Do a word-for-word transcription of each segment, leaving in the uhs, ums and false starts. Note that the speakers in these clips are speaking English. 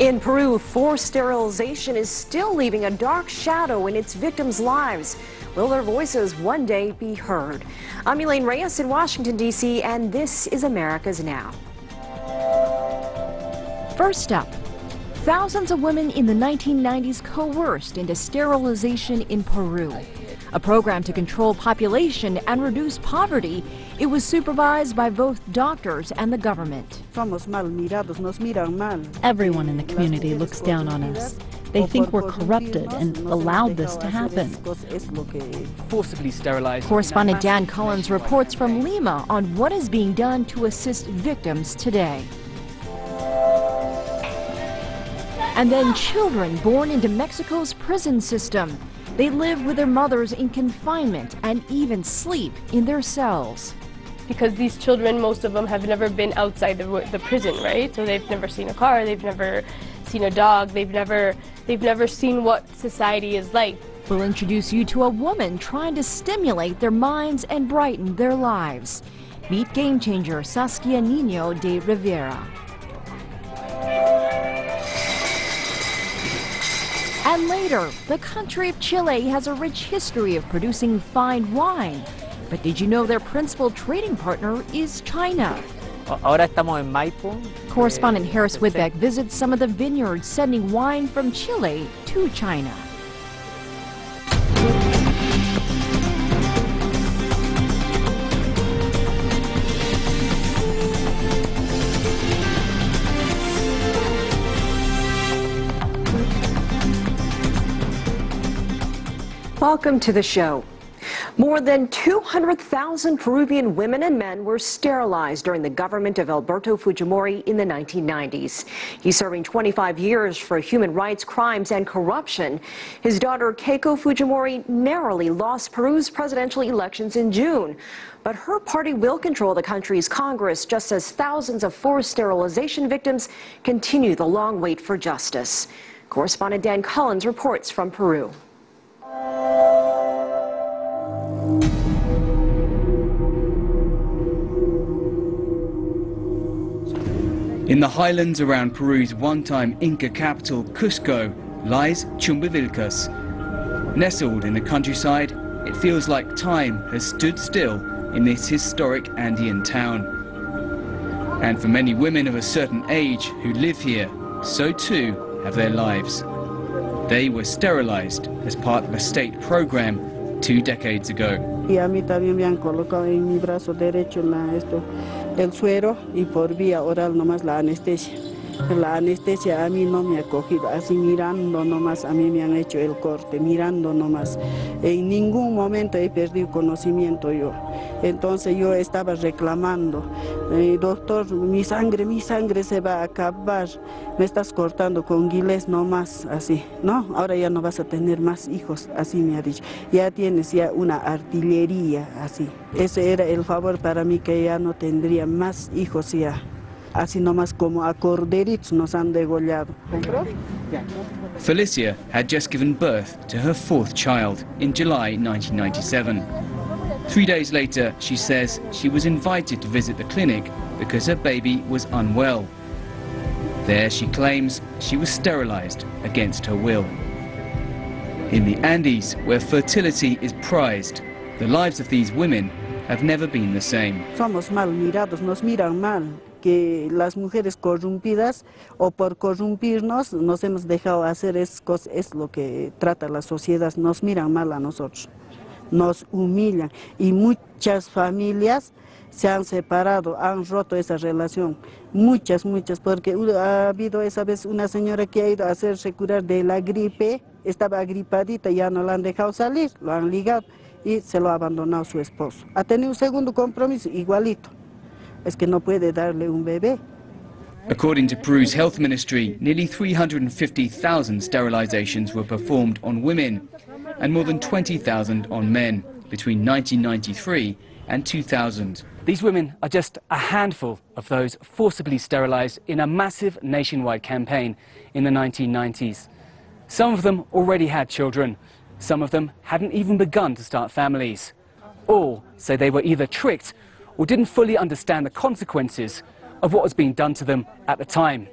In Peru, forced sterilization is still leaving a dark shadow in its victims' lives. Will their voices one day be heard? I'm Elaine Reyes in Washington, D C, and this is America's Now. First up, thousands of women in the nineteen nineties coerced into sterilization in Peru. A program to control population and reduce poverty, it was supervised by both doctors and the government. Everyone in the community looks down on us. They think we're corrupted and allowed this to happen. Forcibly sterilized. Correspondent Dan Collins reports from Lima on what is being done to assist victims today. And then children born into Mexico's prison system. They live with their mothers in confinement and even sleep in their cells. Because these children, most of them have never been outside the, the prison, right? So they've never seen a car, they've never seen a dog, they've never, they've never seen what society is like. We'll introduce you to a woman trying to stimulate their minds and brighten their lives. Meet game changer Saskia Niño de Rivera. And later, the country of Chile has a rich history of producing fine wine. But did you know their principal trading partner is China? Ahora estamos en Maipo. Correspondent Harris Whitbeck visits some of the vineyards sending wine from Chile to China. Welcome to the show. More than two hundred thousand Peruvian women and men were sterilized during the government of Alberto Fujimori in the nineteen nineties. He's serving twenty-five years for human rights crimes and corruption. His daughter Keiko Fujimori narrowly lost Peru's presidential elections in June. But her party will control the country's Congress, just as thousands of forced sterilization victims continue the long wait for justice. Correspondent Dan Collins reports from Peru. In the highlands around Peru's one-time Inca capital, Cusco, lies Chumbivilcas. Nestled in the countryside, it feels like time has stood still in this historic Andean town. And for many women of a certain age who live here, so too have their lives. They were sterilized as part of a state program two decades ago. El suero y por vía oral nomás la anestesia. La anestesia a mí no me ha cogido, así mirando nomás a mí me han hecho el corte, mirando nomás. En ningún momento he perdido conocimiento yo. Entonces yo estaba reclamando, eh, doctor, mi sangre, mi sangre se va a acabar. Me estás cortando con guiles nomás, así, ¿no? Ahora ya no vas a tener más hijos, así me ha dicho. Ya tienes ya una artillería, así. Ese era el favor para mí, que ya no tendría más hijos ya. Así nomás como a corderitos nos han degollado. Felicia had just given birth to her fourth child in July nineteen ninety-seven. Three days later, she says she was invited to visit the clinic because her baby was unwell. There, she claims, she was sterilized against her will. In the Andes, where fertility is prized, the lives of these women have never been the same. Somos mal mirados, nos miran mal. Que las mujeres corrompidas o por corrompirnos nos hemos dejado hacer esas cosas, es lo que trata la sociedad, nos miran mal a nosotros, nos humillan y muchas familias se han separado, han roto esa relación, muchas, muchas, porque ha habido esa vez una señora que ha ido a hacerse curar de la gripe, estaba agripadita, ya no la han dejado salir, lo han ligado y se lo ha abandonado su esposo. Ha tenido un segundo compromiso igualito. Es que no puede darle un bebé. According to Peru's health ministry, nearly three hundred fifty thousand sterilizations were performed on women and more than twenty thousand on men between nineteen ninety-three and two thousand. These women are just a handful of those forcibly sterilized in a massive nationwide campaign in the nineteen nineties. Some of them already had children. Some of them hadn't even begun to start families. All say they were either tricked or didn't fully understand the consequences of what was being done to them at the time.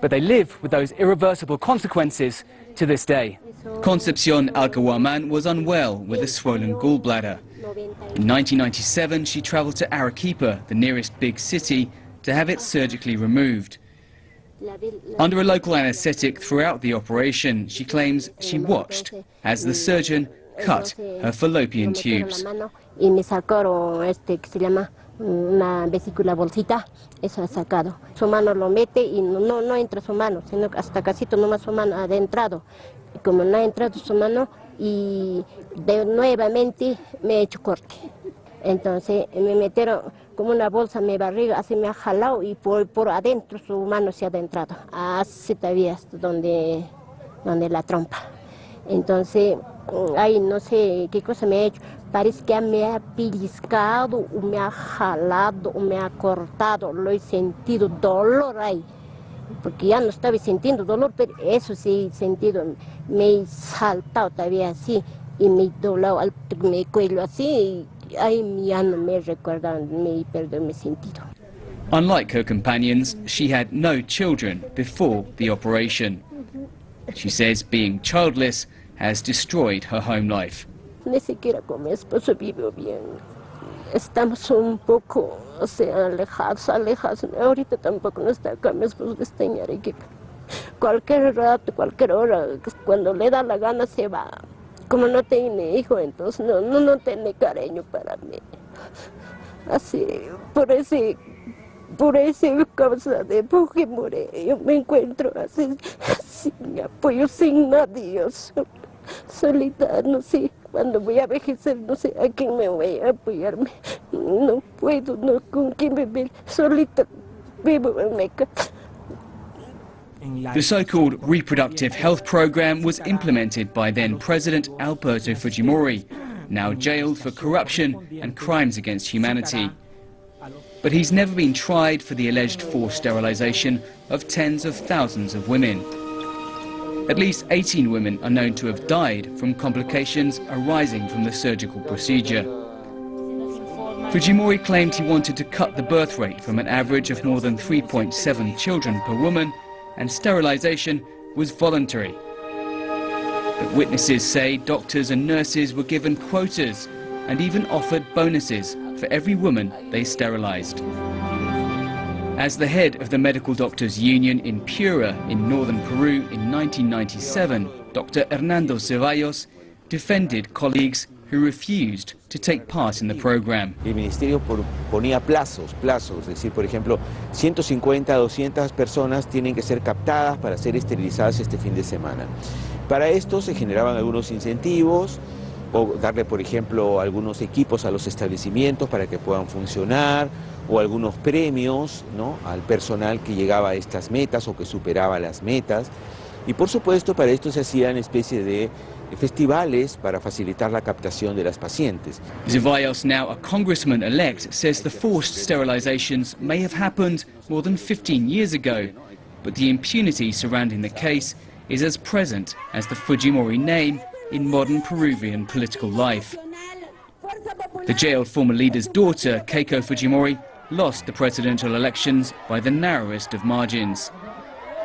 but they live with those irreversible consequences to this day. Concepcion Alcahuaman was unwell with a swollen gallbladder. In nineteen ninety-seven, she traveled to Arequipa, the nearest big city, to have it surgically removed. Under a local anesthetic throughout the operation, she claims she watched as the surgeon cut her fallopian tubes. Una vesícula bolsita, eso ha sacado. Su mano lo mete y no, no entra su mano, sino hasta casito nomás su mano adentrado. Y como no ha entrado su mano, y de, nuevamente me he hecho corte. Entonces me metieron como una bolsa en mi barriga, así me ha jalado y por, por adentro su mano se ha adentrado. Así todavía hasta donde, donde la trompa. Entonces, ay, no sé qué cosa me ha hecho. Parece que me ha pellizcado, me ha jalado, me ha cortado. Lo he sentido dolor ahí, porque ya no estaba sintiendo dolor, pero eso sí he sentido. Me he saltado todavía así y me he doblado mi cuello así. Y ahí ya no me recuerdan, me he perdido mi sentido. Unlike her companions, she had no children before the operation. She says being childless has destroyed her home life. Ni siquiera con mi esposo vivo bien. Estamos un poco, o sea, alejados, alejados. Ahorita tampoco no está acá, mi esposo está en Arequipa. Cualquier rato, cualquier hora, cuando le da la gana se va. Como no tiene hijo, entonces no, no, no tiene cariño para mí. Así, por ese, por esa causa de Fujimori, yo me encuentro así, sin apoyo, sin nadie, solita, no sé. Cuando voy a envejecer, no sé a quién me voy a apoyarme. No puedo, no, con quién vivir. Solita vivo en mi casa. The so-called reproductive health program was implemented by then-President Alberto Fujimori, now jailed for corruption and crimes against humanity. But he's never been tried for the alleged forced sterilization of tens of thousands of women. At least eighteen women are known to have died from complications arising from the surgical procedure. Fujimori claimed he wanted to cut the birth rate from an average of more than three point seven children per woman, and sterilization was voluntary. But witnesses say doctors and nurses were given quotas and even offered bonuses for every woman they sterilized. As the head of the Medical Doctors Union in Piura in northern Peru in nineteen ninety-seven, Doctor Hernando Ceballos defended colleagues who refused to take part in the program. El ministerio ponía plazos, plazos, es decir, por ejemplo, ciento cincuenta a doscientas personas tienen que ser captadas para ser esterilizadas este fin de semana. Para esto se generaban algunos incentivos, o darle, por ejemplo, algunos equipos a los establecimientos para que puedan funcionar, o algunos premios, ¿no?, al personal que llegaba a estas metas o que superaba las metas. Y por supuesto para esto se hacían especie de festivales para facilitar la captación de las pacientes. Ceballos, now a congressman-elect, says the forced sterilizations may have happened more than fifteen years ago, but the impunity surrounding the case is as present as the Fujimori name in modern Peruvian political life. The jailed former leader's daughter, Keiko Fujimori, lost the presidential elections by the narrowest of margins.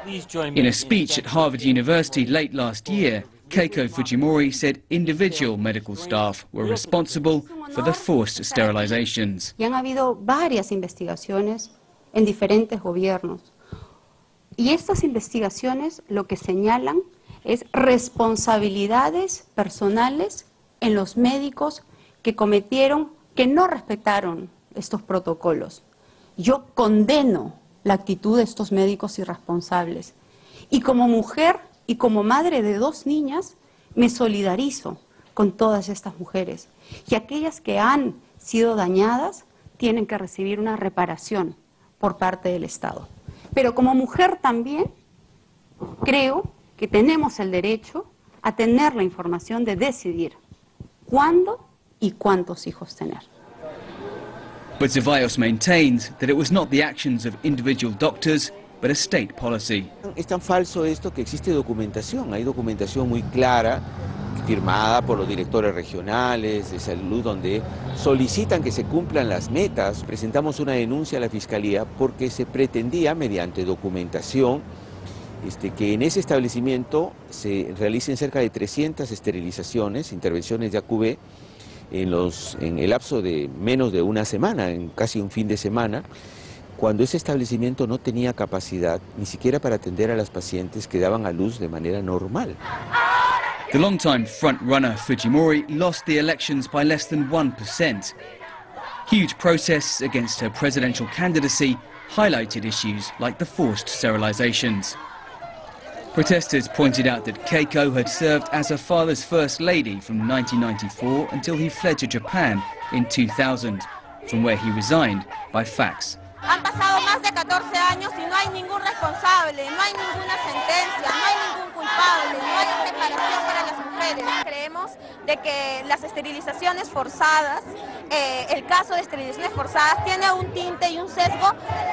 In a speech at Harvard University late last year, Keiko Fujimori said individual medical staff were responsible for the forced sterilizations. Y han habido varias investigaciones en diferentes gobiernos. Y estas investigaciones lo que señalan es responsabilidades personales en los médicos que cometieron, que no respetaron estos protocolos. Yo condeno la actitud de estos médicos irresponsables. Y como mujer y como madre de dos niñas, me solidarizo con todas estas mujeres. Y aquellas que han sido dañadas tienen que recibir una reparación por parte del Estado. Pero como mujer también creo que tenemos el derecho a tener la información de decidir cuándo y cuántos hijos tener. But Ceballos maintains that it was not the actions of individual doctors, but a state policy. Es tan falso esto que existe documentación, hay documentación muy clara, firmada por los directores regionales de salud, donde solicitan que se cumplan las metas. Presentamos una denuncia a la Fiscalía porque se pretendía, mediante documentación, este, que en ese establecimiento se realicen cerca de trescientas esterilizaciones, intervenciones de A Q V, en, los, en el lapso de menos de una semana, en casi un fin de semana, cuando ese establecimiento no tenía capacidad ni siquiera para atender a las pacientes que daban a luz de manera normal. The long-time front-runner Fujimori lost the elections by less than one percent. Huge protests against her presidential candidacy highlighted issues like the forced sterilizations. Protesters pointed out that Keiko had served as her father's first lady from nineteen ninety-four until he fled to Japan in two thousand, from where he resigned by fax. Han pasado más de catorce años y no hay ningún responsable, no hay ninguna sentencia, no hay ningún culpable, no hay reparación para las mujeres. Creemos de que las esterilizaciones forzadas, eh, el caso de esterilizaciones forzadas tiene un tinte y un sesgo,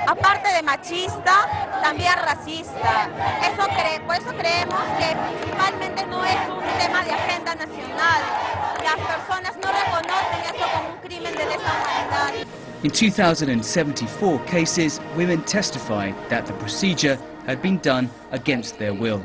aparte de machista, también racista. Eso cre- por eso creemos que principalmente no es un tema de agenda nacional. Las personas no reconocen eso como un crimen de lesa humanidad. In two thousand seventy-four cases, women testified that the procedure had been done against their will.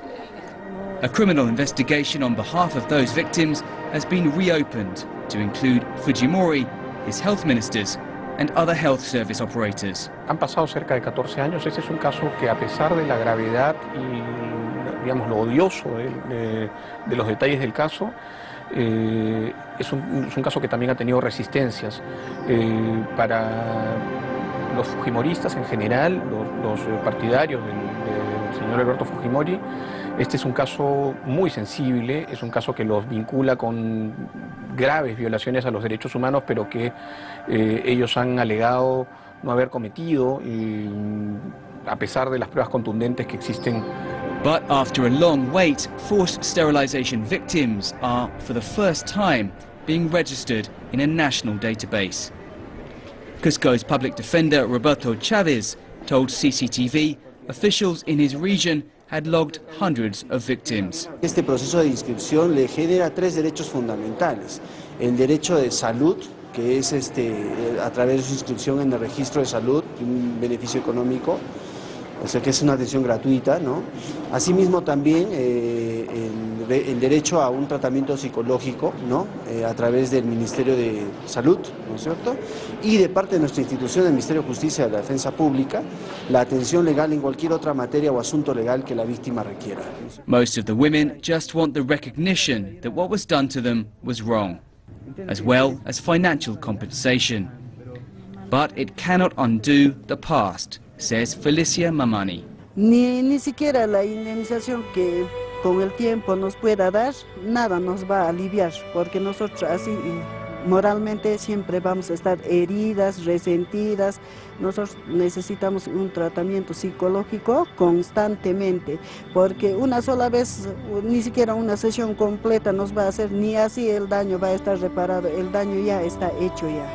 A criminal investigation on behalf of those victims has been reopened to include Fujimori, his health ministers, and other health service operators. Han pasado cerca de catorce años. Este es un caso que, a pesar de la gravedad y, digamos, lo odioso de, de, de los detalles del caso, Eh, es, un, es un caso que también ha tenido resistencias eh, para los fujimoristas en general, los, los partidarios del, del señor Alberto Fujimori. Este es un caso muy sensible, es un caso que los vincula con graves violaciones a los derechos humanos, pero que eh, ellos han alegado no haber cometido, eh, a pesar de las pruebas contundentes que existen. But after a long wait, forced sterilization victims are, for the first time, being registered in a national database. Cusco's public defender Roberto Chavez told C C T V officials in his region had logged hundreds of victims. Este proceso de inscripción le genera tres derechos fundamentales: el derecho de salud, que es este a través de su inscripción en el registro de salud, un beneficio económico. O sea que es una atención gratuita, ¿no? Asimismo también eh, el, el derecho a un tratamiento psicológico, ¿no? Eh, a través del Ministerio de Salud, ¿no es cierto? Y de parte de nuestra institución, del Ministerio de Justicia y de la Defensa Pública, la atención legal en cualquier otra materia o asunto legal que la víctima requiera. Most of the women just want the recognition that what was done to them was wrong, as well as financial compensation. But it cannot undo the past, says Felicia Mamani. Ni, ni siquiera la indemnización que con el tiempo nos pueda dar, nada nos va a aliviar, porque nosotros así moralmente siempre vamos a estar heridas, resentidas. Nosotros necesitamos un tratamiento psicológico constantemente, porque una sola vez, ni siquiera una sesión completa nos va a hacer, ni así el daño va a estar reparado, el daño ya está hecho ya.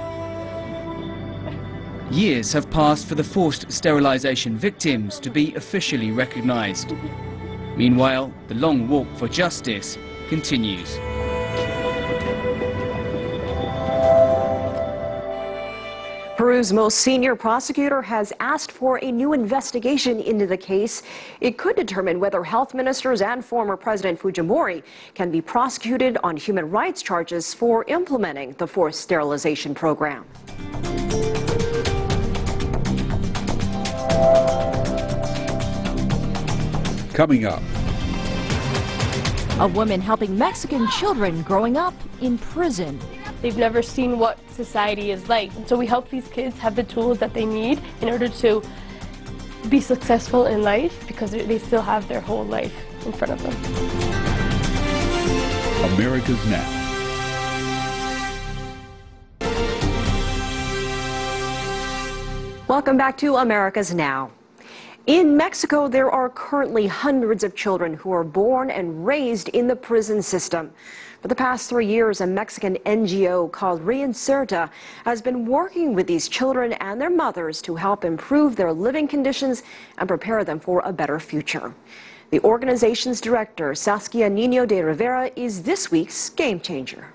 Years have passed for the forced sterilization victims to be officially recognized. Meanwhile, the long walk for justice continues. Peru's most senior prosecutor has asked for a new investigation into the case. It could determine whether health ministers and former President Fujimori can be prosecuted on human rights charges for implementing the forced sterilization program. Coming up, a woman helping Mexican children growing up in prison. They've never seen what society is like, so we help these kids have the tools that they need in order to be successful in life, because they still have their whole life in front of them. America's Now. Welcome back to America's Now. In Mexico, there are currently hundreds of children who are born and raised in the prison system. For the past three years, a Mexican N G O called Reinserta has been working with these children and their mothers to help improve their living conditions and prepare them for a better future. The organization's director, Saskia Niño de Rivera, is this week's Game Changer.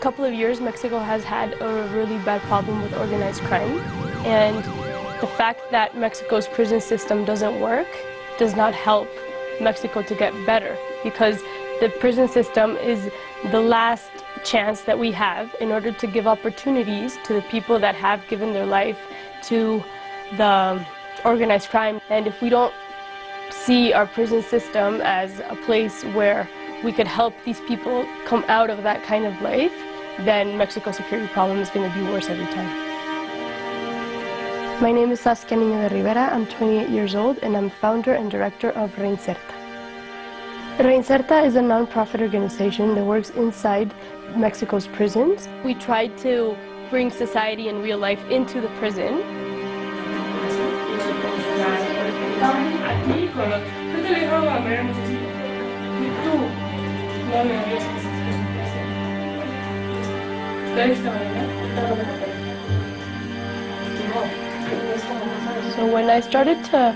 couple of years, Mexico has had a really bad problem with organized crime, and the fact that Mexico's prison system doesn't work does not help Mexico to get better, because the prison system is the last chance that we have in order to give opportunities to the people that have given their life to the organized crime. And if we don't see our prison system as a place where we could help these people come out of that kind of life, then Mexico's security problem is going to be worse every time. My name is Saskia Niño de Rivera, I'm twenty-eight years old, and I'm founder and director of Reinserta. Reinserta is a non-profit organization that works inside Mexico's prisons. We tried to bring society and real life into the prison. So when I started to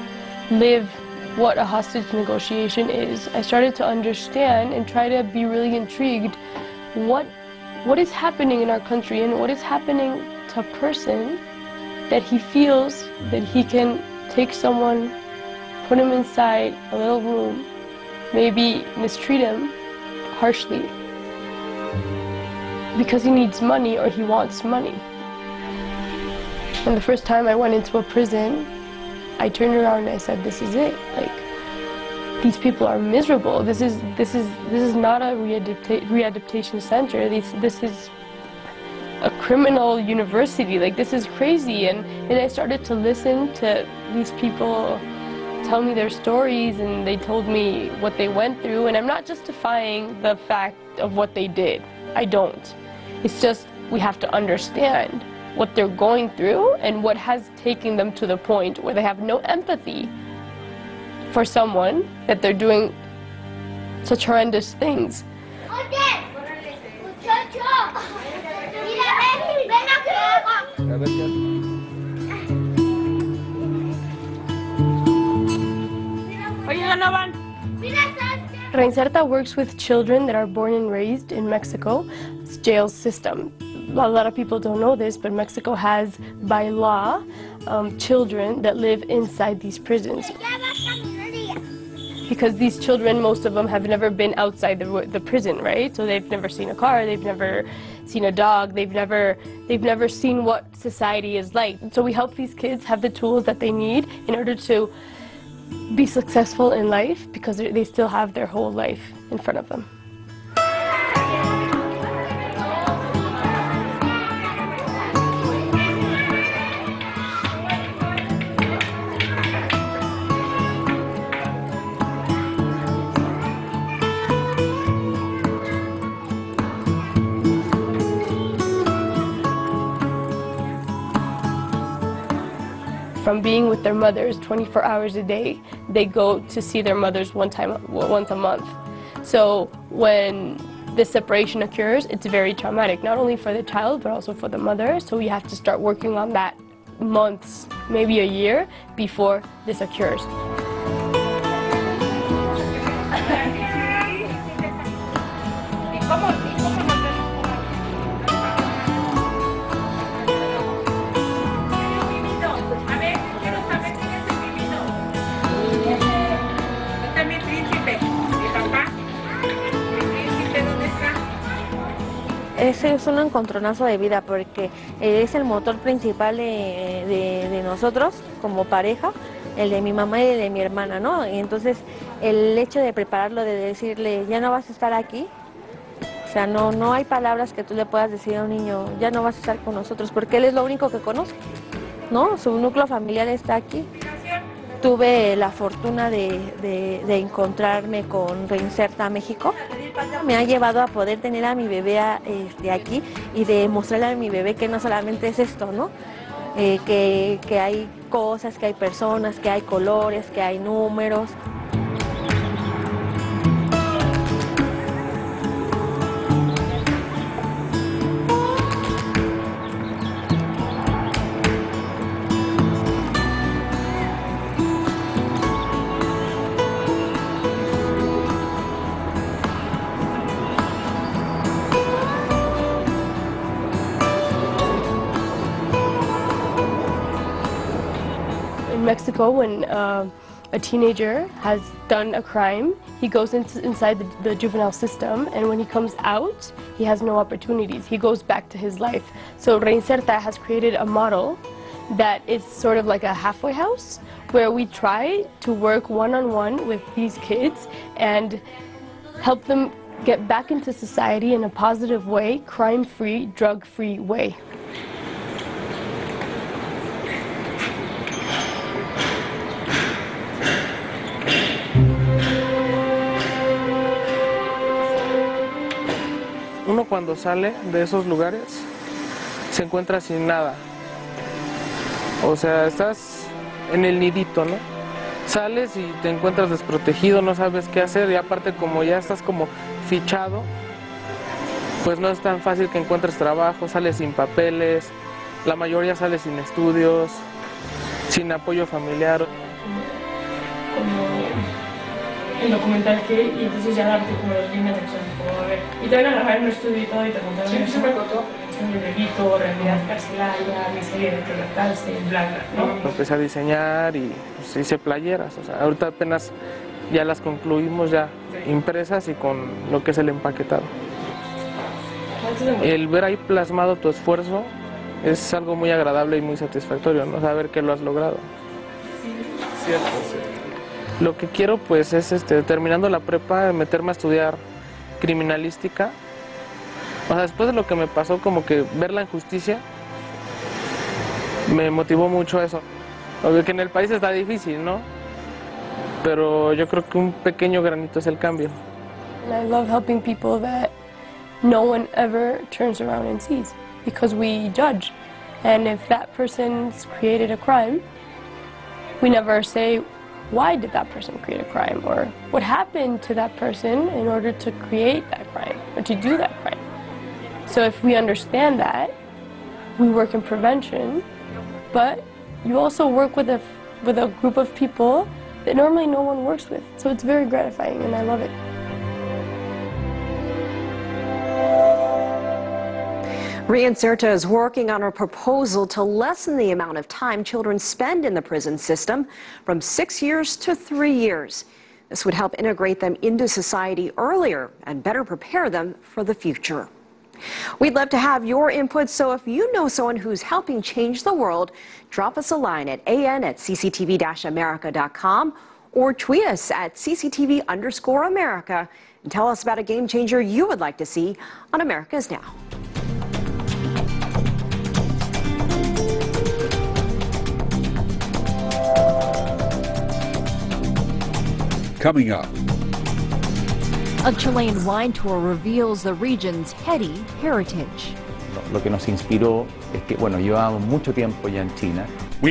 live what a hostage negotiation is, I started to understand and try to be really intrigued what what is happening in our country and what is happening to a person that he feels that he can take someone, put him inside a little room, maybe mistreat him harshly because he needs money or he wants money. And the first time I went into a prison, I turned around and I said, this is it. Like, these people are miserable. This is this is this is not a readapta- readaptation center. This this is a criminal university. Like, this is crazy. And and I started to listen to these people tell me their stories, and they told me what they went through. And I'm not justifying the fact of what they did. I don't. It's just we have to understand what they're going through and what has taken them to the point where they have no empathy for someone that they're doing such horrendous things. Reinserta works with children that are born and raised in Mexico's jail system. A lot of people don't know this, but Mexico has, by law, um, children that live inside these prisons. Because these children, most of them have never been outside the, the prison, right? So they've never seen a car, they've never seen a dog, they've never, they've never seen what society is like. So we help these kids have the tools that they need in order to be successful in life, because they still have their whole life in front of them. From being with their mothers twenty-four hours a day, they go to see their mothers one time, once a month. So when this separation occurs, it's very traumatic, not only for the child, but also for the mother. So we have to start working on that months, maybe a year, before this occurs. Ese es un encontronazo de vida, porque es el motor principal de, de, de nosotros como pareja, el de mi mamá y el de mi hermana, ¿no? Y entonces el hecho de prepararlo, de decirle, ya no vas a estar aquí, o sea, no, no hay palabras que tú le puedas decir a un niño, ya no vas a estar con nosotros, porque él es lo único que conoce, ¿no? Su núcleo familiar está aquí. Tuve la fortuna de, de, de encontrarme con Reinserta México. Me ha llevado a poder tener a mi bebé este, aquí y de mostrarle a mi bebé que no solamente es esto, ¿no? Eh, que, que hay cosas, que hay personas, que hay colores, que hay números. Mexico, when uh, a teenager has done a crime, he goes into, inside the, the juvenile system, and when he comes out, he has no opportunities. He goes back to his life. So Reinserta has created a model that is sort of like a halfway house, where we try to work one-on-one with these kids and help them get back into society in a positive way, crime-free, drug-free way. Uno cuando sale de esos lugares se encuentra sin nada. O sea, estás en el nidito, ¿no? Sales y te encuentras desprotegido, no sabes qué hacer, y aparte como ya estás como fichado, pues no es tan fácil que encuentres trabajo, sales sin papeles, la mayoría sale sin estudios, sin apoyo familiar. Como en documentales que hay, y entonces ya darte como los líneas de examen, como a ver. Y te van a grabar en un estudio y todo, y te contaron sí, eso. Siempre contó. El delito, realidad carcelaria, miseria dentro de la cárcel, bla, bla, ¿no? Empecé a diseñar y pues, hice playeras, o sea, ahorita apenas ya las concluimos ya impresas y con lo que es el empaquetado. El ver ahí plasmado tu esfuerzo es algo muy agradable y muy satisfactorio, ¿no? Saber que lo has logrado. Sí. Cierto, sí. Lo que quiero pues es, este, terminando la prepa, meterme a estudiar criminalística. O sea, después de lo que me pasó, como que ver la injusticia me motivó mucho eso. Obvio que en el país está difícil, ¿no? Pero yo creo que un pequeño granito es el cambio. And I love helping people that no one ever turns around and sees, because we judge. And if that person's created a crime, we never say, why did that person create a crime? Or what happened to that person in order to create that crime, or to do that crime? So if we understand that, we work in prevention, but you also work with a, with a group of people that normally no one works with. So it's very gratifying, and I love it. Reinserta is working on a proposal to lessen the amount of time children spend in the prison system from six years to three years. This would help integrate them into society earlier and better prepare them for the future. We'd love to have your input, so if you know someone who's helping change the world, drop us a line at A N at C C T V dash america dot com or tweet us at C C T V underscore America and tell us about a game changer you would like to see on America's Now. Coming up. A Chilean wine tour reveals the region's heady heritage. We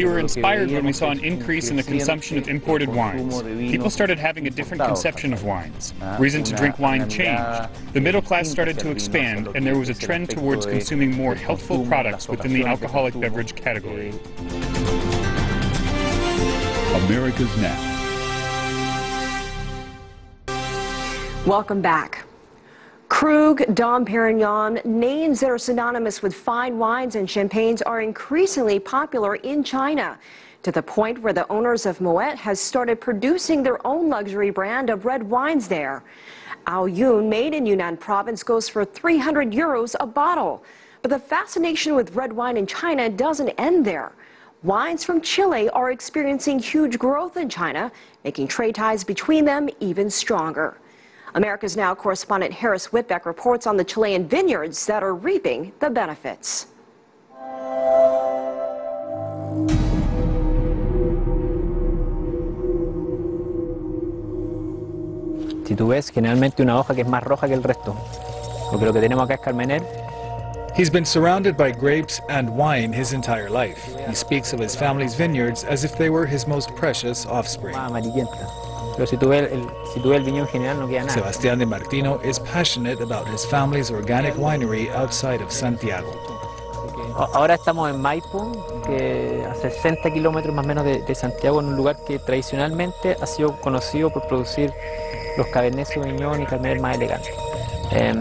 were inspired when we saw an increase in the consumption of imported wines. People started having a different conception of wines. Reason to drink wine changed. The middle class started to expand, and there was a trend towards consuming more healthful products within the alcoholic beverage category. America's Now. Welcome back. Krug, Dom Perignon, names that are synonymous with fine wines and champagnes are increasingly popular in China, to the point where the owners of Moet has started producing their own luxury brand of red wines there. Ao Yun, made in Yunnan province, goes for three hundred euros a bottle. But the fascination with red wine in China doesn't end there. Wines from Chile are experiencing huge growth in China, making trade ties between them even stronger. America's Now correspondent Harris Whitbeck reports on the Chilean vineyards that are reaping the benefits. Si tú ves, generalmente una hoja que es más roja que el resto. Porque lo que tenemos acá es Carmener. He's been surrounded by grapes and wine his entire life. He speaks of his family's vineyards as if they were his most precious offspring. Sebastián de Martino is passionate about his family's organic winery outside of Santiago. Ahora estamos en Maipo, que a sesenta kilómetros más o menos de, de Santiago, en un lugar que tradicionalmente ha sido conocido por producir los Cabernet Sauvignon y Carmener más elegantes. Eh,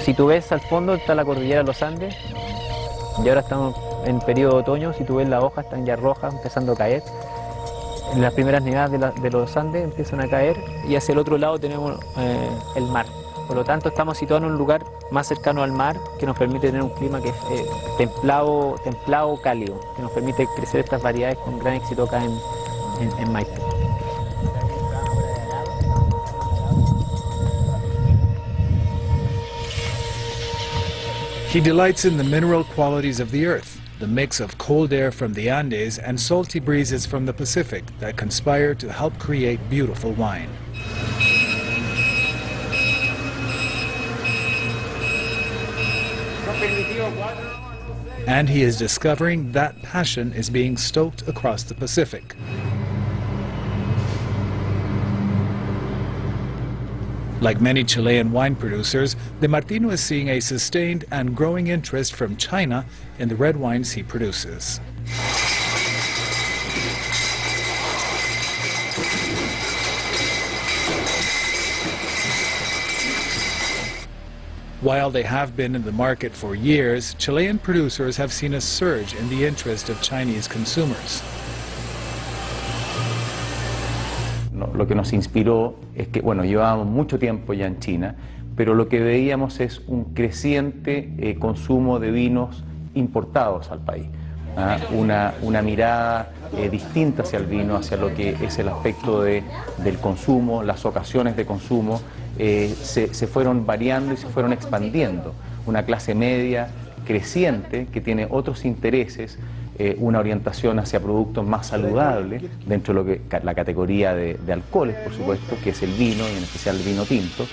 si tú ves al fondo está la cordillera de los Andes, y ahora estamos en periodo de otoño. Si tú ves, las hojas están ya rojas, empezando a caer. Las primeras nevadas de, la, de los Andes empiezan a caer y hacia el otro lado tenemos eh, el mar. Por lo tanto, estamos situados en un lugar más cercano al mar que nos permite tener un clima que es eh, templado, templado cálido, que nos permite crecer estas variedades con gran éxito acá en, en, en Maipo. He delights in the mineral qualities of the earth, the mix of cold air from the Andes and salty breezes from the Pacific that conspire to help create beautiful wine. And he is discovering that passion is being stoked across the Pacific. Like many Chilean wine producers, De Martino is seeing a sustained and growing interest from China in the red wines he produces. While they have been in the market for years, Chilean producers have seen a surge in the interest of Chinese consumers. Lo que nos inspiró es que, bueno, llevábamos mucho tiempo ya en China, pero lo que veíamos es un creciente eh, consumo de vinos importados al país. ¿Ah? Una, una mirada eh, distinta hacia el vino, hacia lo que es el aspecto de, del consumo, las ocasiones de consumo, eh, se, se fueron variando y se fueron expandiendo. Una clase media creciente que tiene otros intereses, Eh, una orientación hacia productos más saludables dentro de lo que, la categoría de, de alcoholes, por supuesto, que es el vino, y en especial el vino tinto.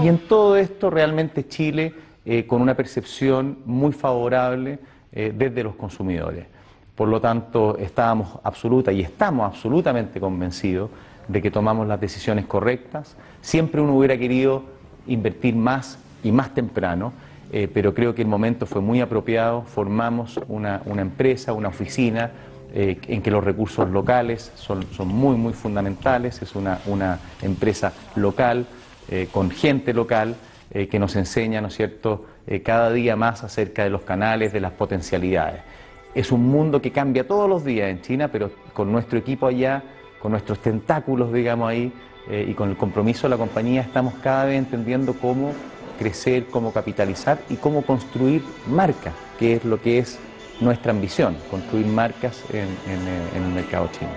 Y en todo esto realmente Chile eh, con una percepción muy favorable eh, desde los consumidores. Por lo tanto, estábamos absoluta y estamos absolutamente convencidos de que tomamos las decisiones correctas. Siempre uno hubiera querido invertir más y más temprano, Eh, pero creo que el momento fue muy apropiado. Formamos una, una empresa, una oficina, eh, en que los recursos locales son, son muy, muy fundamentales. Es una, una empresa local, eh, con gente local, eh, que nos enseña, ¿no es cierto?, eh, cada día más acerca de los canales, de las potencialidades. Es un mundo que cambia todos los días en China, pero con nuestro equipo allá, con nuestros tentáculos, digamos, ahí, eh, y con el compromiso de la compañía, estamos cada vez entendiendo cómo crecer, cómo capitalizar y cómo construir marcas, que es lo que es nuestra ambición, construir marcas en, en, en el mercado chino.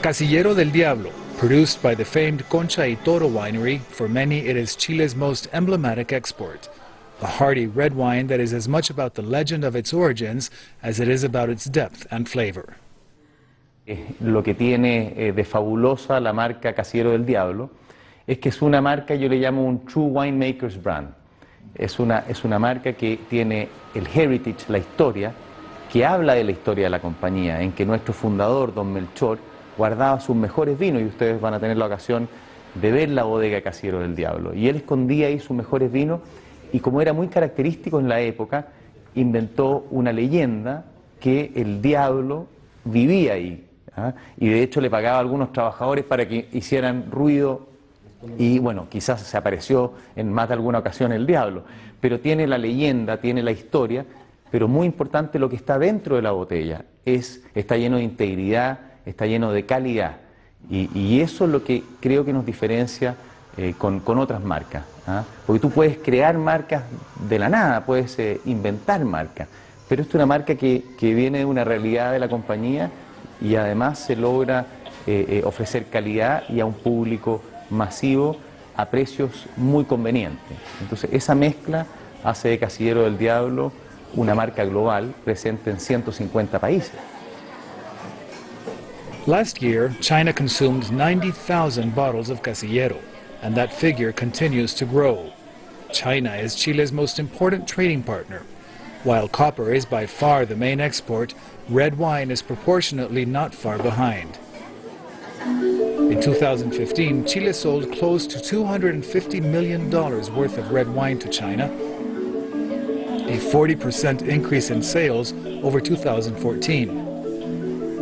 Casillero del Diablo, produced by the famed Concha y Toro winery, for many it is Chile's most emblematic export. A hearty red wine that is as much about the legend of its origins as it is about its depth and flavor. Lo que tiene de fabulosa la marca Casillero del Diablo es que es una marca, yo le llamo un true winemaker's brand. Es una, es una marca que tiene el heritage, la historia, que habla de la historia de la compañía, en que nuestro fundador, don Melchor, guardaba sus mejores vinos, y ustedes van a tener la ocasión de ver la bodega Casillero del Diablo. Y él escondía ahí sus mejores vinos, y como era muy característico en la época, inventó una leyenda que el diablo vivía ahí, ¿ah? Y de hecho le pagaba a algunos trabajadores para que hicieran ruido. Y bueno, quizás se apareció en más de alguna ocasión el diablo, pero tiene la leyenda, tiene la historia, pero muy importante lo que está dentro de la botella, es, está lleno de integridad, está lleno de calidad, y, y eso es lo que creo que nos diferencia eh, con, con otras marcas, ¿ah? Porque tú puedes crear marcas de la nada, puedes eh, inventar marcas, pero esto es una marca que, que viene de una realidad de la compañía y además se logra eh, eh, ofrecer calidad y a un público masivo a precios muy convenientes. Entonces esa mezcla hace de Casillero del Diablo una marca global presente en ciento cincuenta países. Last year, China consumed ninety thousand bottles of Casillero, and that figure continues to grow. China is Chile's most important trading partner. While copper is by far the main export, red wine is proportionately not far behind. In two thousand fifteen, Chile sold close to two hundred fifty million dollars worth of red wine to China, a forty percent increase in sales over two thousand fourteen.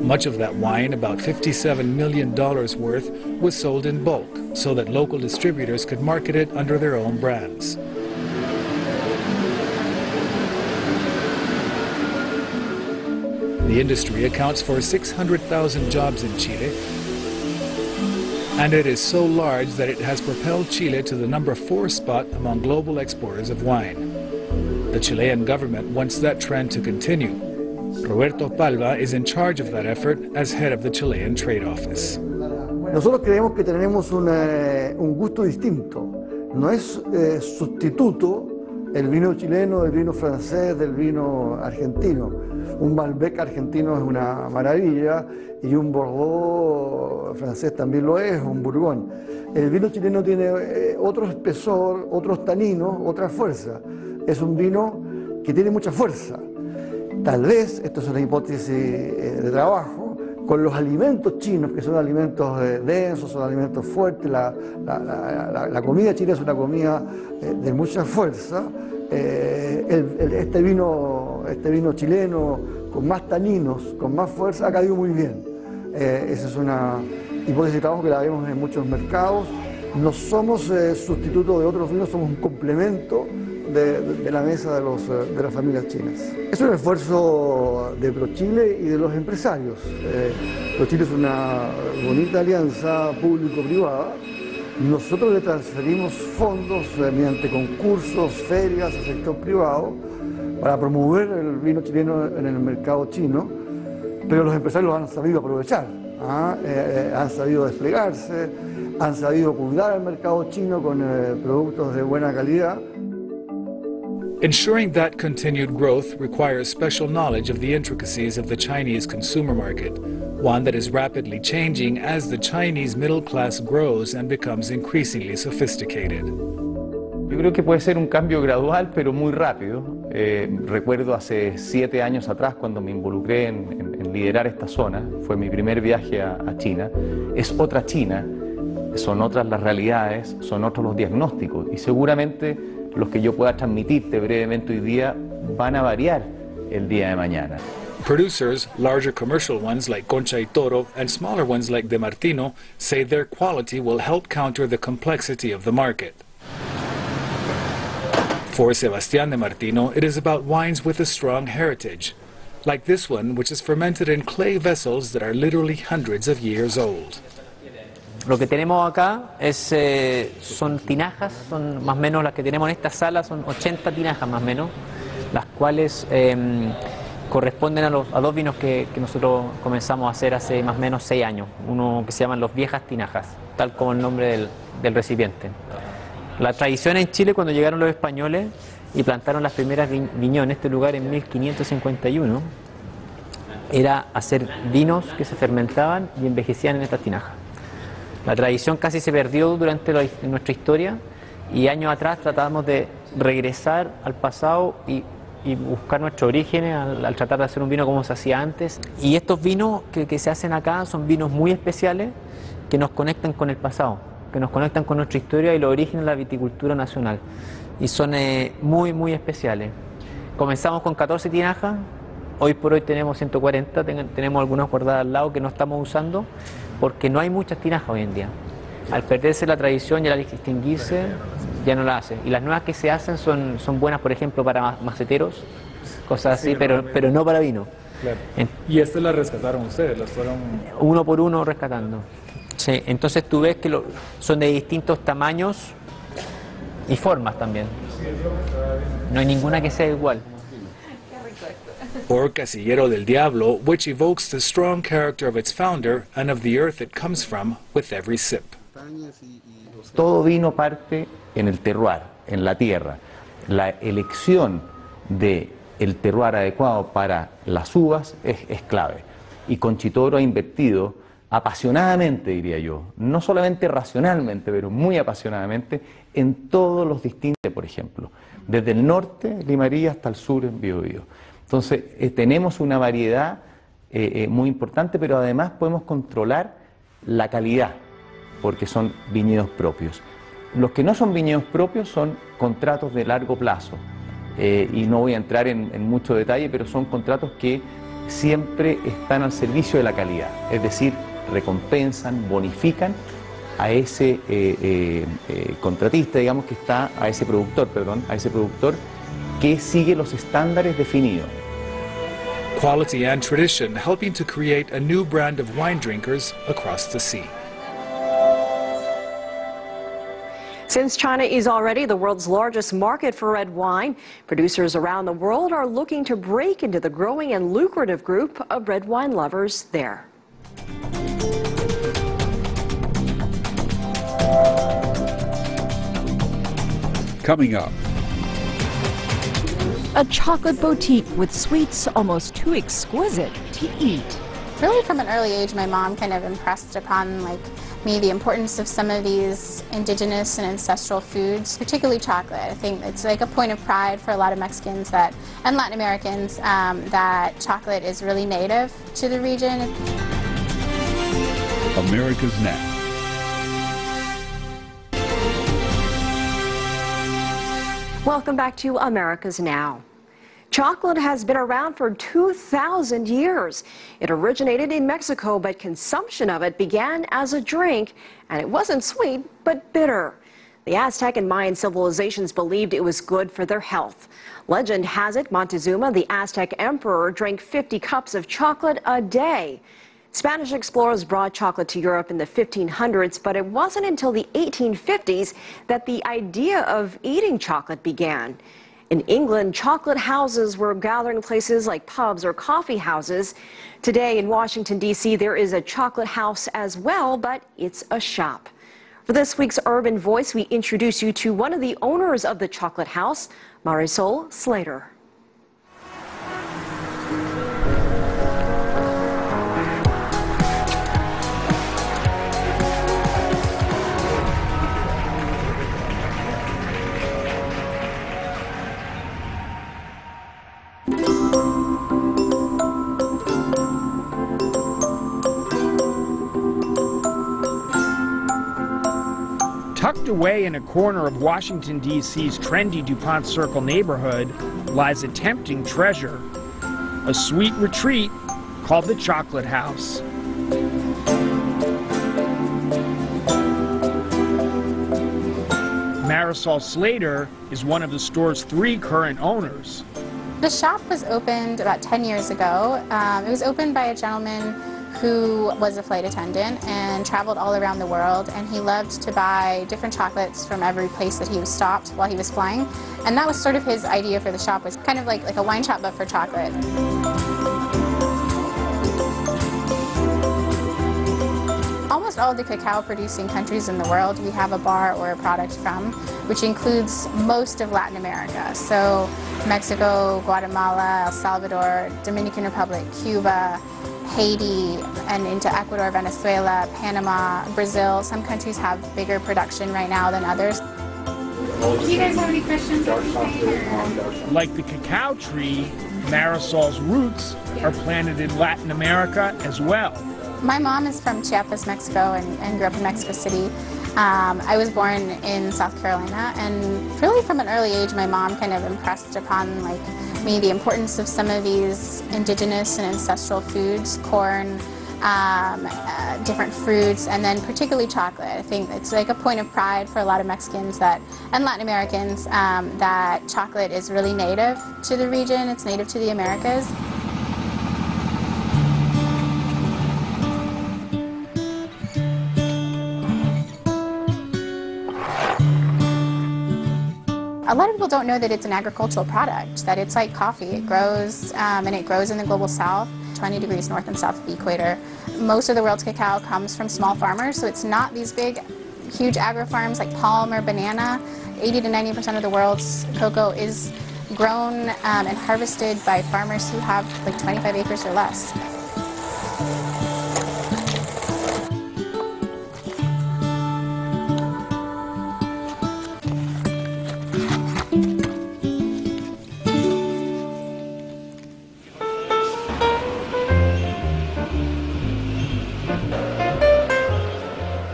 Much of that wine, about fifty-seven million dollars worth, was sold in bulk so that local distributors could market it under their own brands. The industry accounts for six hundred thousand jobs in Chile, and it is so large that it has propelled Chile to the number four spot among global exporters of wine. The Chilean government wants that trend to continue. Roberto Palva is in charge of that effort as head of the Chilean Trade Office. Nosotros creemos que tenemos una, un gusto distinto. No es eh, sustituto el vino chileno, del vino francés, del vino argentino. Un Malbec argentino es una maravilla y un Bordeaux francés también lo es, un Bourgogne. El vino chileno tiene eh, otro espesor, otros taninos, otra fuerza. Es un vino que tiene mucha fuerza. Tal vez, esto es una hipótesis eh, de trabajo, con los alimentos chinos, que son alimentos eh, densos, son alimentos fuertes, la, la, la, la, la comida china es una comida eh, de mucha fuerza, eh, el, el, este, vino, este vino chileno con más taninos, con más fuerza, ha caído muy bien. Eh, esa es una hipótesis de trabajo que la vemos en muchos mercados. No somos eh, sustituto de otros vinos, somos un complemento De, de la mesa de, los, de las familias chinas. Es un esfuerzo de ProChile y de los empresarios. Eh, ProChile es una bonita alianza público-privada. Nosotros le transferimos fondos eh, mediante concursos, ferias, al sector privado para promover el vino chileno en el mercado chino, pero los empresarios lo han sabido aprovechar, ¿ah? eh, eh, han sabido desplegarse, han sabido cuidar el mercado chino con eh, productos de buena calidad. Ensuring that continued growth requires special knowledge of the intricacies of the Chinese consumer market, one that is rapidly changing as the Chinese middle class grows and becomes increasingly sophisticated. Yo creo que puede ser un cambio gradual, pero muy rápido. Eh, recuerdo hace siete años atrás cuando me involucré en, en, en liderar esta zona, fue mi primer viaje a, a China. Es otra China, son otras las realidades, son otros los diagnósticos y seguramente los que yo pueda transmitirte brevemente hoy día van a variar el día de mañana. Producers, larger commercial ones like Concha y Toro and smaller ones like De Martino, say their quality will help counter the complexity of the market. For Sebastián de Martino, it is about wines with a strong heritage, like this one, which is fermented in clay vessels that are literally hundreds of years old. Lo que tenemos acá es, eh, son tinajas, son más o menos las que tenemos en esta sala, son ochenta tinajas más o menos, las cuales eh, corresponden a, los, a dos vinos que, que nosotros comenzamos a hacer hace más o menos seis años, uno que se llaman los viejas tinajas, tal como el nombre del, del recipiente. La tradición en Chile cuando llegaron los españoles y plantaron las primeras vi viñas en este lugar en mil quinientos cincuenta y uno, era hacer vinos que se fermentaban y envejecían en estas tinajas. La tradición casi se perdió durante la, nuestra historia y años atrás tratamos de regresar al pasado y, y buscar nuestro origen al, al tratar de hacer un vino como se hacía antes. Y estos vinos que, que se hacen acá son vinos muy especiales que nos conectan con el pasado, que nos conectan con nuestra historia y los orígenes de la viticultura nacional. Y son eh, muy, muy especiales. Comenzamos con catorce tinajas, hoy por hoy tenemos ciento cuarenta, ten, tenemos algunas guardadas al lado que no estamos usando, porque no hay muchas tinajas hoy en día. Al perderse la tradición y al extinguirse, ya no la hacen. Y las nuevas que se hacen son, son buenas, por ejemplo, para maceteros, cosas así, sí, pero, pero no para vino. Claro. ¿Y estas las rescataron ustedes? ¿Las fueron...? Uno por uno rescatando. Sí, entonces tú ves que lo, son de distintos tamaños y formas también. No hay ninguna que sea igual. Or Casillero del Diablo, which evokes the strong character of its founder and of the earth it comes from with every sip. Todo vino parte en el terroir, en la tierra. La elección de el terroir adecuado para las uvas es, es clave. Y Concha y Toro ha invertido apasionadamente, diría yo, no solamente racionalmente, pero muy apasionadamente, en todos los distintos, por ejemplo, desde el norte, Limarí, hasta el sur, en Biobío. Entonces, eh, tenemos una variedad eh, eh, muy importante, pero además podemos controlar la calidad, porque son viñedos propios. Los que no son viñedos propios son contratos de largo plazo, eh, y no voy a entrar en, en mucho detalle, pero son contratos que siempre están al servicio de la calidad, es decir, recompensan, bonifican a ese eh, eh, eh, contratista, digamos, que está, a ese productor, perdón, a ese productor, que sigue los estándares definidos. Quality and tradition helping to create a new brand of wine drinkers across the sea. Since China is already the world's largest market for red wine, producers around the world are looking to break into the growing and lucrative group of red wine lovers there. Coming up, a chocolate boutique with sweets almost too exquisite to eat. Really, from an early age, my mom kind of impressed upon like me the importance of some of these indigenous and ancestral foods, particularly chocolate. I think it's like a point of pride for a lot of Mexicans that and Latin Americans um, that chocolate is really native to the region. America's Now. Welcome back to America's Now. Chocolate has been around for two thousand years. It originated in Mexico, but consumption of it began as a drink, and it wasn't sweet, but bitter. The Aztec and Mayan civilizations believed it was good for their health. Legend has it Montezuma, the Aztec emperor, drank fifty cups of chocolate a day. Spanish explorers brought chocolate to Europe in the fifteen hundreds, but it wasn't until the eighteen fifties that the idea of eating chocolate began. In England, chocolate houses were gathering places like pubs or coffee houses. Today in Washington, D C, there is a chocolate house as well, but it's a shop. For this week's Urban Voice, we introduce you to one of the owners of the chocolate house, Marisol Slater. Tucked away in a corner of Washington, D C's trendy DuPont Circle neighborhood lies a tempting treasure, a sweet retreat called the Chocolate House. Marisol Slater is one of the store's three current owners. The shop was opened about ten years ago. Um, it was opened by a gentleman who was a flight attendant and traveled all around the world, and he loved to buy different chocolates from every place that he was stopped while he was flying, and that was sort of his idea for the shop, was kind of like, like a wine shop but for chocolate. Almost all the cacao producing countries in the world we have a bar or a product from, which includes most of Latin America, so Mexico, Guatemala, El Salvador, Dominican Republic, Cuba, Haiti, and into Ecuador, Venezuela, Panama, Brazil. Some countries have bigger production right now than others. Do you guys have any questions? Like the cacao tree, Marisol's roots are planted in Latin America as well. My mom is from Chiapas, Mexico, and, and grew up in Mexico City. Um, I was born in South Carolina, and really from an early age, my mom kind of impressed upon like me the importance of some of these indigenous and ancestral foods, corn, um, uh, different fruits, and then particularly chocolate. I think it's like a point of pride for a lot of Mexicans that and Latin Americans um, that chocolate is really native to the region. It's native to the Americas. A lot of people don't know that it's an agricultural product, that it's like coffee. It grows, um, and it grows in the global south, twenty degrees north and south of the equator. Most of the world's cacao comes from small farmers, so it's not these big, huge agri-farms like palm or banana. eighty to ninety percent of the world's cocoa is grown um, and harvested by farmers who have like twenty-five acres or less.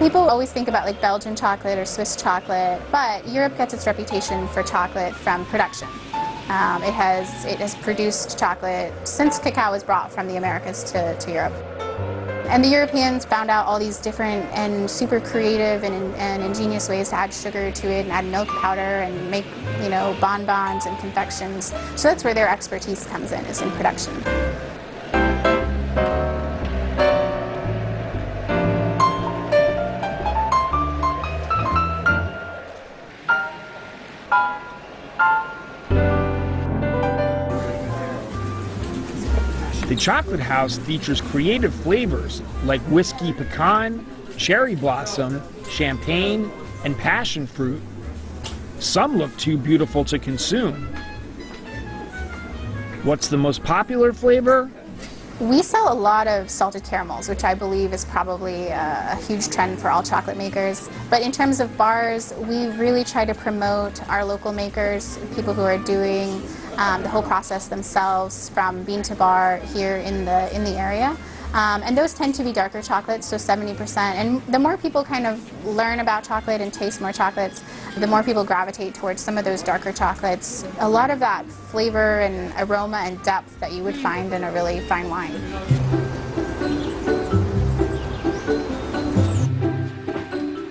People always think about like Belgian chocolate or Swiss chocolate, but Europe gets its reputation for chocolate from production. Um, it has it has produced chocolate since cacao was brought from the Americas to, to Europe. And the Europeans found out all these different and super creative and, and ingenious ways to add sugar to it and add milk powder and make, you know, bonbons and confections. So that's where their expertise comes in, is in production. Chocolate House features creative flavors like whiskey pecan, cherry blossom, champagne, and passion fruit. Some look too beautiful to consume. What's the most popular flavor? We sell a lot of salted caramels, which I believe is probably a, a huge trend for all chocolate makers. But in terms of bars, we really try to promote our local makers, people who are doing um, the whole process themselves from bean to bar here in the, in the area. Um, and those tend to be darker chocolates, so seventy percent. And the more people kind of learn about chocolate and taste more chocolates, the more people gravitate towards some of those darker chocolates. A lot of that flavor and aroma and depth that you would find in a really fine wine.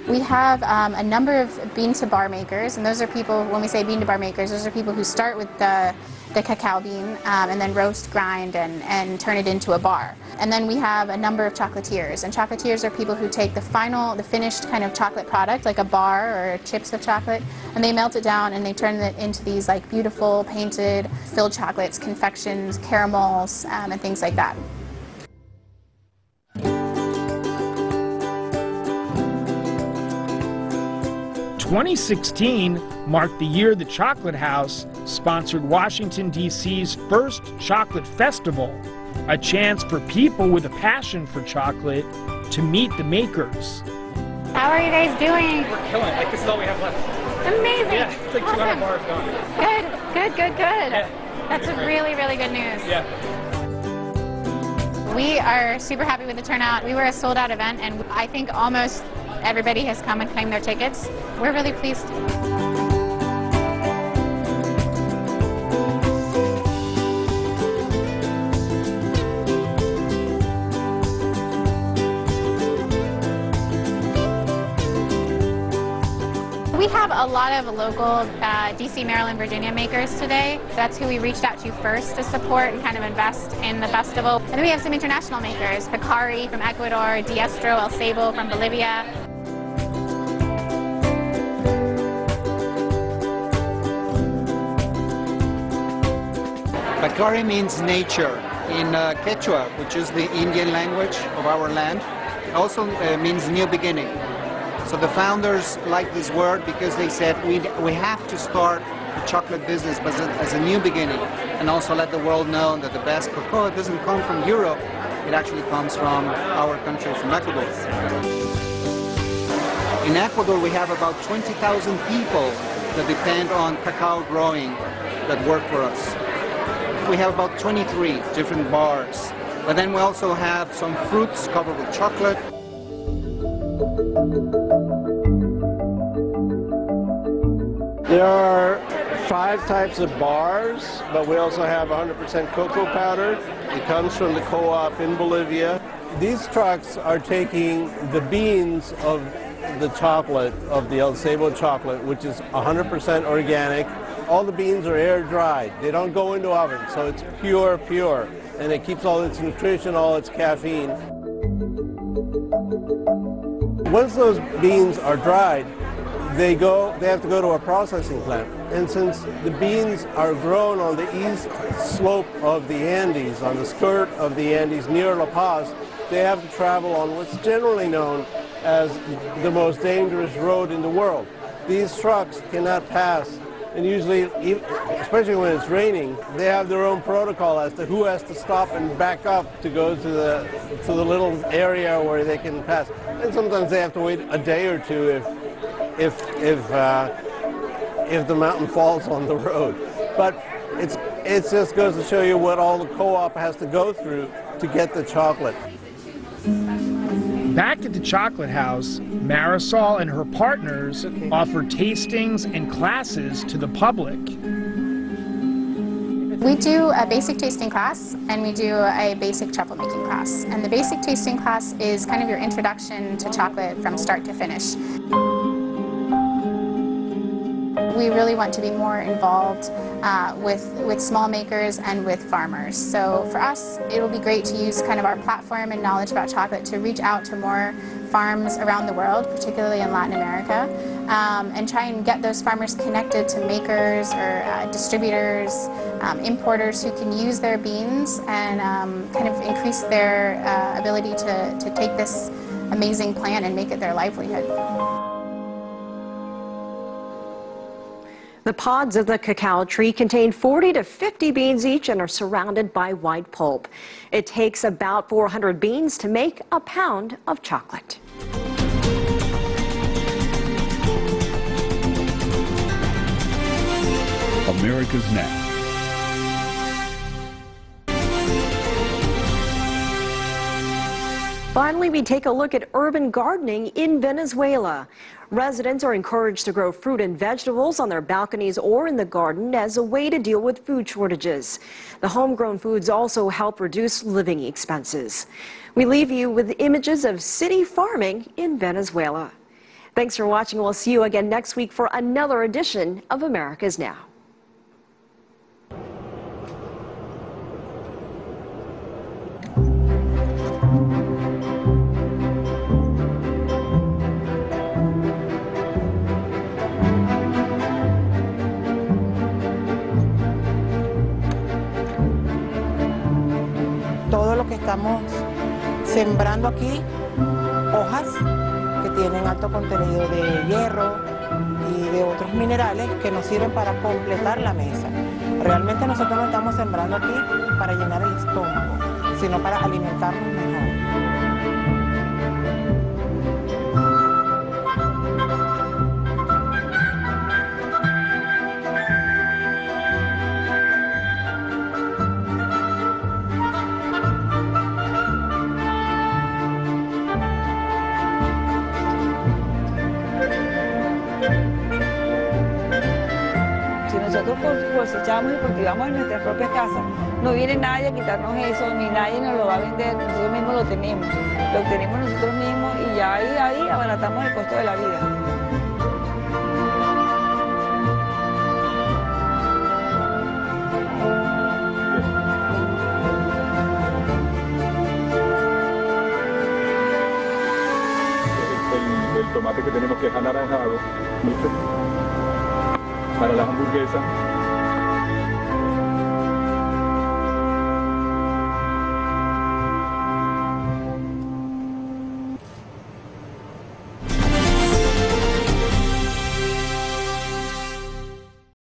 We have um, a number of bean-to-bar makers, and those are people, when we say bean-to-bar makers, those are people who start with the the cacao bean um, and then roast, grind, and, and turn it into a bar. And then we have a number of chocolatiers, and chocolatiers are people who take the final, the finished kind of chocolate product, like a bar or chips of chocolate, and they melt it down and they turn it into these like beautiful painted filled chocolates, confections, caramels, um, and things like that. twenty sixteen marked the year the Chocolate House sponsored Washington, D C's first chocolate festival, a chance for people with a passion for chocolate to meet the makers. How are you guys doing? We're killing it. Like, this is all we have left. Amazing. Yeah, it's like awesome. two hundred bars gone. Good, good, good, good. Yeah. That's really, really good news. Yeah. We are super happy with the turnout. We were a sold-out event, and I think almost everybody has come and claimed their tickets. We're really pleased. We have a lot of local uh, D C, Maryland, Virginia makers today. That's who we reached out to first to support and kind of invest in the festival. And then we have some international makers, Picari from Ecuador, Diestro El Sable from Bolivia. Picari means nature in uh, Quechua, which is the Indian language of our land. It also uh, means new beginning. So the founders liked this word because they said we we have to start the chocolate business as a, as a new beginning, and also let the world know that the best cocoa doesn't come from Europe, it actually comes from our country, from Ecuador. In Ecuador we have about twenty thousand people that depend on cacao growing that work for us. We have about twenty-three different bars, but then we also have some fruits covered with chocolate. There are five types of bars, but we also have one hundred percent cocoa powder. It comes from the co-op in Bolivia. These trucks are taking the beans of the chocolate, of the El Sable chocolate, which is one hundred percent organic. All the beans are air-dried. They don't go into ovens, so it's pure, pure. And it keeps all its nutrition, all its caffeine. Once those beans are dried, They go. They have to go to a processing plant, and since the beans are grown on the east slope of the Andes, on the skirt of the Andes near La Paz, they have to travel on what's generally known as the most dangerous road in the world. These trucks cannot pass, and usually, especially when it's raining, they have their own protocol as to who has to stop and back up to go to the to the little area where they can pass. And sometimes they have to wait a day or two if. if if uh, if the mountain falls on the road. But it's it just goes to show you what all the co-op has to go through to get the chocolate. Back at the Chocolate House, Marisol and her partners offer tastings and classes to the public. We do a basic tasting class, and we do a basic truffle making class. And the basic tasting class is kind of your introduction to chocolate from start to finish. We really want to be more involved uh, with, with small makers and with farmers. So for us, it will be great to use kind of our platform and knowledge about chocolate to reach out to more farms around the world, particularly in Latin America, um, and try and get those farmers connected to makers or uh, distributors, um, importers who can use their beans and um, kind of increase their uh, ability to, to take this amazing plant and make it their livelihood. The pods of the cacao tree contain forty to fifty beans each and are surrounded by white pulp. It takes about four hundred beans to make a pound of chocolate. America's Now. Finally, we take a look at urban gardening in Venezuela. Residents are encouraged to grow fruit and vegetables on their balconies or in the garden as a way to deal with food shortages. The homegrown foods also help reduce living expenses. We leave you with images of city farming in Venezuela. Thanks for watching. We'll see you again next week for another edition of America's Now. Estamos sembrando aquí hojas que tienen alto contenido de hierro y de otros minerales que nos sirven para completar la mesa. Realmente nosotros no estamos sembrando aquí para llenar el estómago, sino para alimentarnos y cultivamos en nuestras propias casas. No viene nadie a quitarnos eso, ni nadie nos lo va a vender, nosotros mismos lo tenemos. Lo tenemos nosotros mismos y ya ahí, ahí abaratamos el costo de la vida. El, el tomate que tenemos que es anaranjado, ¿viste? Para las hamburguesas.